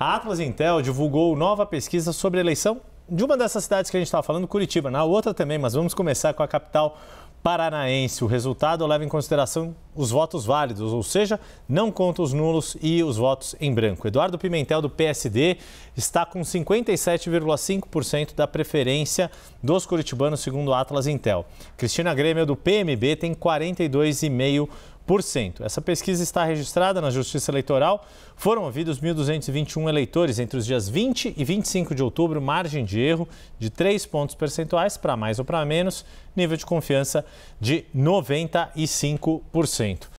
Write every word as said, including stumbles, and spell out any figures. A Atlas Intel divulgou nova pesquisa sobre a eleição de uma dessas cidades que a gente estava falando, Curitiba, na outra também, mas vamos começar com a capital paranaense. O resultado leva em consideração os votos válidos, ou seja, não conta os nulos e os votos em branco. Eduardo Pimentel, do P S D, está com cinquenta e sete vírgula cinco por cento da preferência dos curitibanos, segundo a Atlas Intel. Cristina Graeml, do P M B, tem quarenta e dois vírgula cinco por cento. Essa pesquisa está registrada na Justiça Eleitoral. Foram ouvidos mil duzentos e vinte e um eleitores entre os dias vinte e vinte e cinco de outubro, margem de erro de três pontos percentuais, para mais ou para menos, nível de confiança de noventa e cinco por cento.